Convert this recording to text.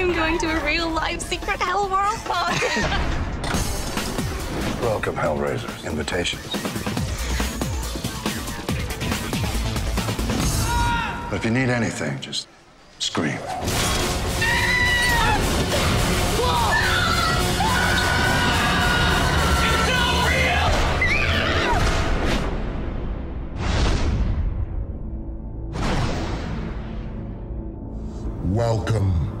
I'm going to a real-life secret hell world party. Welcome, Hellraisers. Invitations. But if you need anything, just scream. Welcome